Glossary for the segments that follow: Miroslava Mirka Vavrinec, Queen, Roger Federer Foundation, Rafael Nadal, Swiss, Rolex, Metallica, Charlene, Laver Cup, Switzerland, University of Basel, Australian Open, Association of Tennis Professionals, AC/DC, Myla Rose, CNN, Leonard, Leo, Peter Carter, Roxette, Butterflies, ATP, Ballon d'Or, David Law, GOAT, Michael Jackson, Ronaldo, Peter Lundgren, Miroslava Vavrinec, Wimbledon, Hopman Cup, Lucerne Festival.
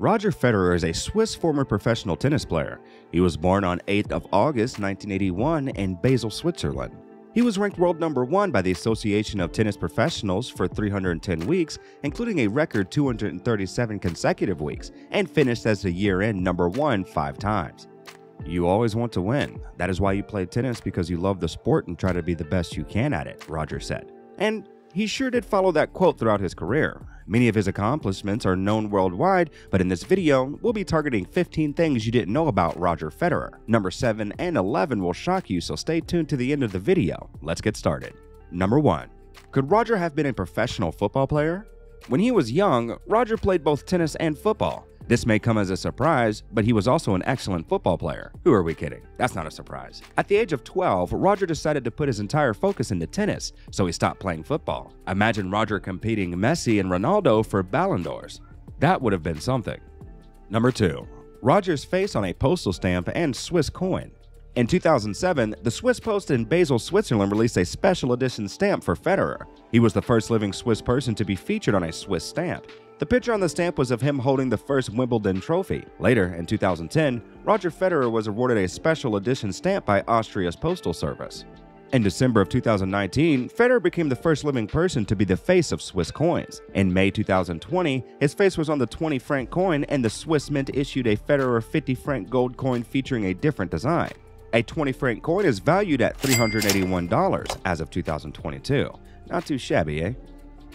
Roger Federer is a Swiss former professional tennis player. He was born on 8th of August 1981 in Basel, Switzerland. He was ranked world number 1 by the Association of Tennis Professionals for 310 weeks, including a record 237 consecutive weeks, and finished as the year-end number 1 5 times. You always want to win. That is why you play tennis, because you love the sport and try to be the best you can at it, Roger said. And he sure did follow that quote throughout his career. Many of his accomplishments are known worldwide, but in this video, we'll be targeting 15 things you didn't know about Roger Federer. Number 7 and 11 will shock you, so stay tuned to the end of the video. Let's get started. Number 1. Could Roger have been a professional football player? When he was young, Roger played both tennis and football. This may come as a surprise, but he was also an excellent football player. Who are we kidding? That's not a surprise. At the age of 12, Roger decided to put his entire focus into tennis, so he stopped playing football. Imagine Roger competing Messi and Ronaldo for Ballon d'Ors. That would have been something. Number 2. Roger's face on a postal stamp and Swiss coin. In 2007, the Swiss Post in Basel, Switzerland released a special edition stamp for Federer. He was the first living Swiss person to be featured on a Swiss stamp. The picture on the stamp was of him holding the first Wimbledon trophy. Later, in 2010, Roger Federer was awarded a special edition stamp by Austria's postal service. In December of 2019, Federer became the first living person to be the face of Swiss coins. In May 2020, his face was on the 20-franc coin, and the Swiss Mint issued a Federer 50-franc gold coin featuring a different design. A 20-franc coin is valued at $381 as of 2022. Not too shabby, eh?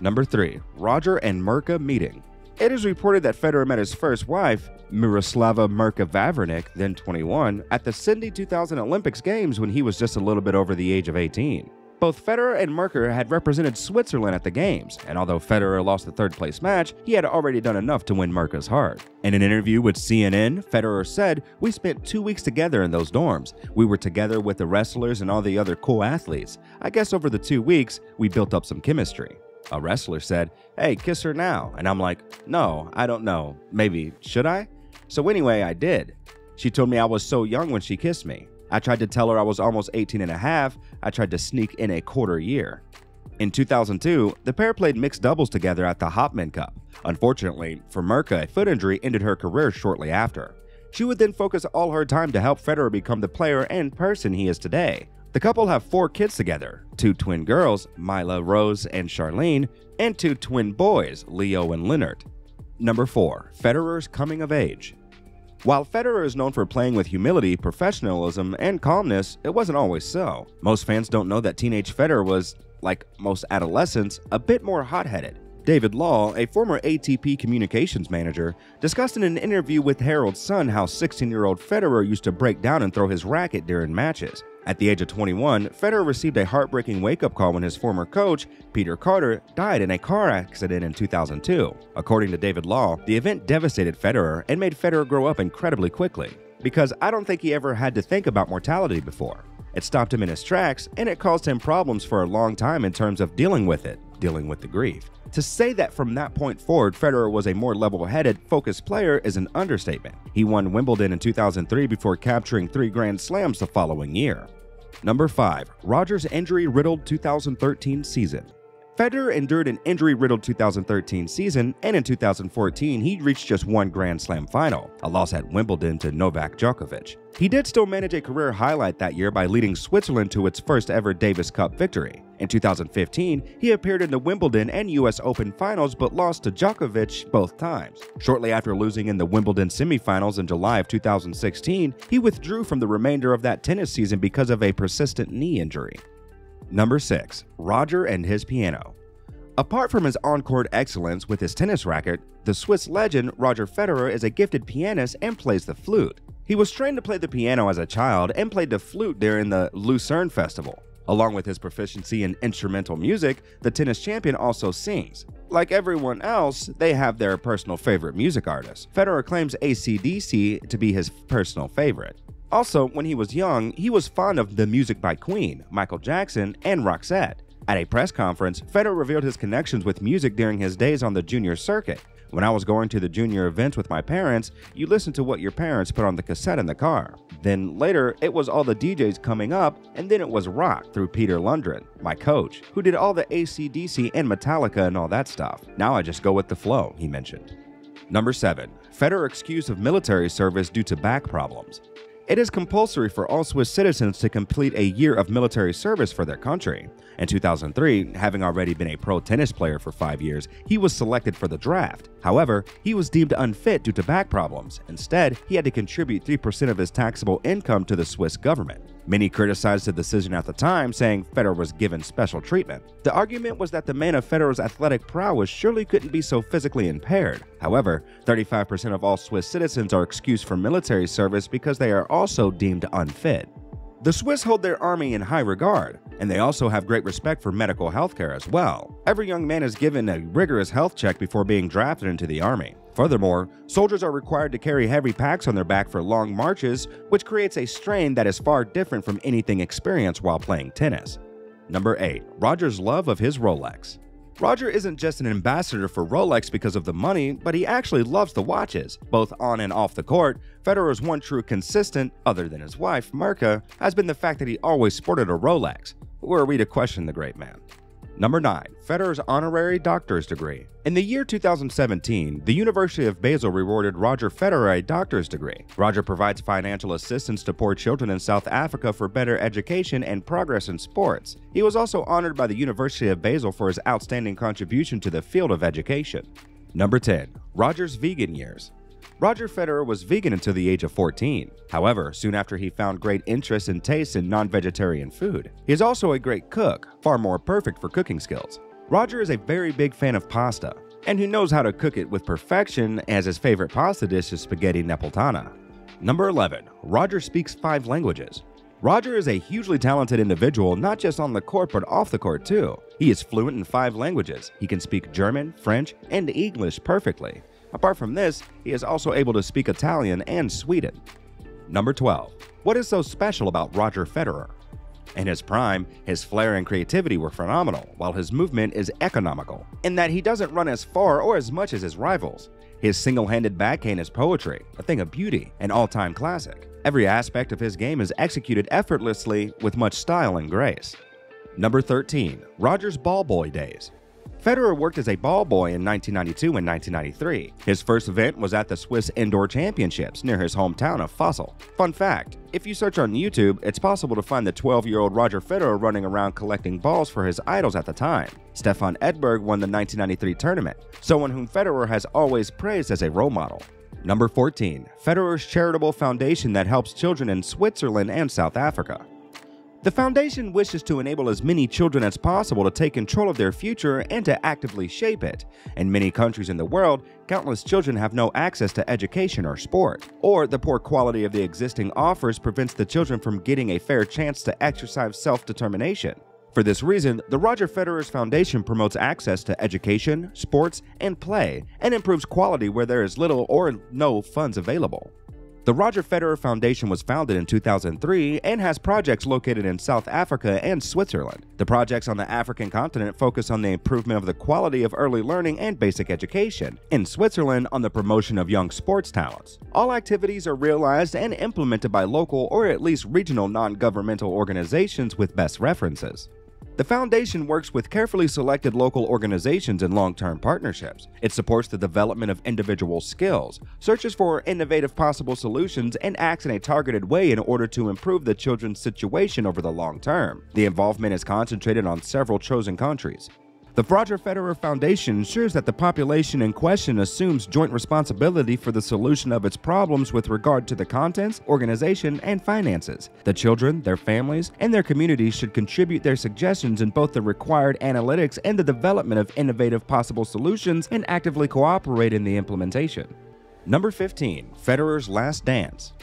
Number 3. Roger and Mirka meeting. It is reported that Federer met his first wife, Miroslava Mirka Vavrinec, then 21, at the Sydney 2000 Olympics Games when he was just a little bit over the age of 18. Both Federer and Mirka had represented Switzerland at the Games, and although Federer lost the third-place match, he had already done enough to win Mirka's heart. In an interview with CNN, Federer said, "We spent 2 weeks together in those dorms. We were together with the wrestlers and all the other cool athletes. I guess over the 2 weeks, we built up some chemistry." A wrestler said, "Hey, kiss her now." And I'm like, "No, I don't know. Maybe, should I?" So anyway, I did. She told me I was so young when she kissed me. I tried to tell her I was almost 18 and a half. I tried to sneak in a quarter year. In 2002, the pair played mixed doubles together at the Hopman Cup. Unfortunately, for Mirka, a foot injury ended her career shortly after. She would then focus all her time to help Federer become the player and person he is today. The couple have 4 kids together, 2 twin girls, Myla Rose and Charlene, and 2 twin boys, Leo and Leonard. Number 4. Federer's coming of age. While Federer is known for playing with humility, professionalism, and calmness, it wasn't always so. Most fans don't know that teenage Federer was, like most adolescents, a bit more hot-headed. David Law, a former ATP communications manager, discussed in an interview with Herald Sun how 16-year-old Federer used to break down and throw his racket during matches. At the age of 21, Federer received a heartbreaking wake-up call when his former coach, Peter Carter, died in a car accident in 2002. According to David Law, the event devastated Federer and made Federer grow up incredibly quickly. "Because I don't think he ever had to think about mortality before. It stopped him in his tracks, and it caused him problems for a long time in terms of dealing with it, dealing with the grief." To say that from that point forward, Federer was a more level-headed, focused player is an understatement. He won Wimbledon in 2003 before capturing 3 Grand Slams the following year. Number 5. Roger's injury-riddled 2013 season. Federer endured an injury-riddled 2013 season, and in 2014, he reached just 1 Grand Slam final, a loss at Wimbledon to Novak Djokovic. He did still manage a career highlight that year by leading Switzerland to its first-ever Davis Cup victory. In 2015, he appeared in the Wimbledon and US Open finals but lost to Djokovic both times. Shortly after losing in the Wimbledon semifinals in July of 2016, he withdrew from the remainder of that tennis season because of a persistent knee injury. Number 6. Roger and his piano. Apart from his on-court excellence with his tennis racket, the Swiss legend Roger Federer is a gifted pianist and plays the flute. He was trained to play the piano as a child and played the flute during the Lucerne Festival. Along with his proficiency in instrumental music, the tennis champion also sings. Like everyone else, they have their personal favorite music artist. Federer claims AC/DC to be his personal favorite. Also, when he was young, he was fond of the music by Queen, Michael Jackson, and Roxette. At a press conference, Federer revealed his connections with music during his days on the junior circuit. "When I was going to the junior events with my parents, you listened to what your parents put on the cassette in the car. Then later, it was all the DJs coming up, and then it was rock through Peter Lundgren, my coach, who did all the AC/DC and Metallica and all that stuff. Now I just go with the flow," he mentioned. Number 7. Federer excused of military service due to back problems. It is compulsory for all Swiss citizens to complete a year of military service for their country. In 2003, having already been a pro tennis player for 5 years, he was selected for the draft. However, he was deemed unfit due to back problems. Instead, he had to contribute 3% of his taxable income to the Swiss government. Many criticized the decision at the time, saying Federer was given special treatment. The argument was that the man of Federer's athletic prowess surely couldn't be so physically impaired. However, 35% of all Swiss citizens are excused from military service because they are also deemed unfit. The Swiss hold their army in high regard, and they also have great respect for medical healthcare as well. Every young man is given a rigorous health check before being drafted into the army. Furthermore, soldiers are required to carry heavy packs on their back for long marches, which creates a strain that is far different from anything experienced while playing tennis. Number 8. Roger's love of his Rolex. Roger isn't just an ambassador for Rolex because of the money, but he actually loves the watches. Both on and off the court, Federer's one true consistent, other than his wife, Mirka, has been the fact that he always sported a Rolex. Who are we to question the great man? Number 9. Federer's honorary doctor's degree. In the year 2017, the University of Basel rewarded Roger Federer a doctor's degree. Roger provides financial assistance to poor children in South Africa for better education and progress in sports. He was also honored by the University of Basel for his outstanding contribution to the field of education. Number 10. Roger's vegan years. Roger Federer was vegan until the age of 14. However, soon after he found great interest and taste in non-vegetarian food. He is also a great cook, far more perfect for cooking skills. Roger is a very big fan of pasta, and who knows how to cook it with perfection, as his favorite pasta dish is spaghetti napoletana. Number 11. Roger speaks 5 languages. Roger is a hugely talented individual, not just on the court but off the court too. He is fluent in 5 languages. He can speak German, French, and English perfectly. Apart from this, he is also able to speak Italian and Sweden. Number 12. What is so special about Roger Federer? In his prime, his flair and creativity were phenomenal, while his movement is economical, in that he doesn't run as far or as much as his rivals. His single-handed backhand is poetry, a thing of beauty, an all-time classic. Every aspect of his game is executed effortlessly with much style and grace. Number 13. Roger's ball boy days. Federer worked as a ball boy in 1992 and 1993. His first event was at the Swiss Indoor Championships near his hometown of Basel. Fun fact, if you search on YouTube, it's possible to find the 12-year-old Roger Federer running around collecting balls for his idols at the time. Stefan Edberg won the 1993 tournament, someone whom Federer has always praised as a role model. Number 14. Federer's charitable foundation that helps children in Switzerland and South Africa. The foundation wishes to enable as many children as possible to take control of their future and to actively shape it. In many countries in the world, countless children have no access to education or sport, or the poor quality of the existing offers prevents the children from getting a fair chance to exercise self-determination. For this reason, the Roger Federer's Foundation promotes access to education, sports, and play, and improves quality where there is little or no funds available. The Roger Federer Foundation was founded in 2003 and has projects located in South Africa and Switzerland. The projects on the African continent focus on the improvement of the quality of early learning and basic education. In Switzerland, on the promotion of young sports talents. All activities are realized and implemented by local or at least regional non-governmental organizations with best references. The foundation works with carefully selected local organizations in long-term partnerships. It supports the development of individual skills, searches for innovative possible solutions, and acts in a targeted way in order to improve the children's situation over the long term. The involvement is concentrated on several chosen countries. The Roger Federer Foundation ensures that the population in question assumes joint responsibility for the solution of its problems with regard to the contents, organization, and finances. The children, their families, and their communities should contribute their suggestions in both the required analytics and the development of innovative possible solutions and actively cooperate in the implementation. Number 15. Federer's last dance.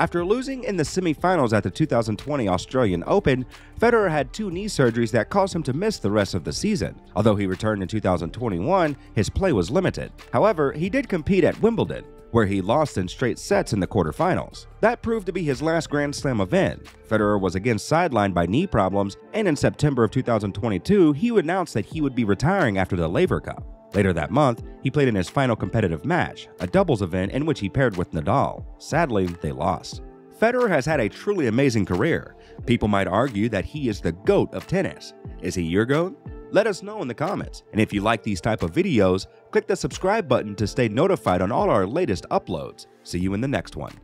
After losing in the semifinals at the 2020 Australian Open, Federer had 2 knee surgeries that caused him to miss the rest of the season. Although he returned in 2021, his play was limited. However, he did compete at Wimbledon, where he lost in straight sets in the quarterfinals. That proved to be his last Grand Slam event. Federer was again sidelined by knee problems, and in September of 2022, he announced that he would be retiring after the Laver Cup. Later that month, he played in his final competitive match, a doubles event in which he paired with Nadal. Sadly, they lost. Federer has had a truly amazing career. People might argue that he is the GOAT of tennis. Is he your GOAT? Let us know in the comments. And if you like these type of videos, click the subscribe button to stay notified on all our latest uploads. See you in the next one.